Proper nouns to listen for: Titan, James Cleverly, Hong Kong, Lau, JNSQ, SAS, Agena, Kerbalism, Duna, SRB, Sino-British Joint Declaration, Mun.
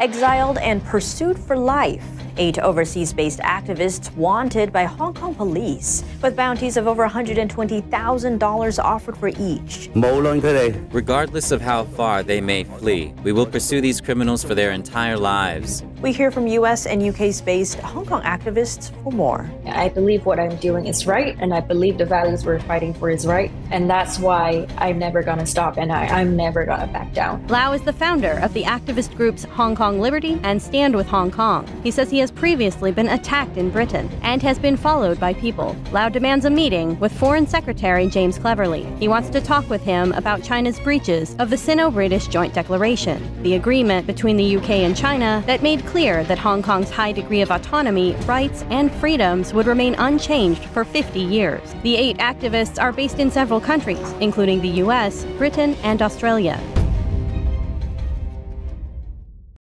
exiled and pursued for life. 8 overseas-based activists wanted by Hong Kong police, with bounties of over $120,000 offered for each. Regardless of how far they may flee, we will pursue these criminals for their entire lives. We hear from U.S. and U.K.-based Hong Kong activists for more. I believe what I'm doing is right, and I believe the values we're fighting for is right, and that's why I'm never gonna stop, and I'm never gonna back down. Lau is the founder of the activist groups Hong Kong Liberty and Stand With Hong Kong. He says he has previously been attacked in Britain and has been followed by people. Lau demands a meeting with Foreign Secretary James Cleverly. He wants to talk with him about China's breaches of the Sino-British Joint Declaration, the agreement between the UK and China that made clear that Hong Kong's high degree of autonomy, rights, and freedoms would remain unchanged for 50 years. The 8 activists are based in several countries, including the US, Britain, and Australia.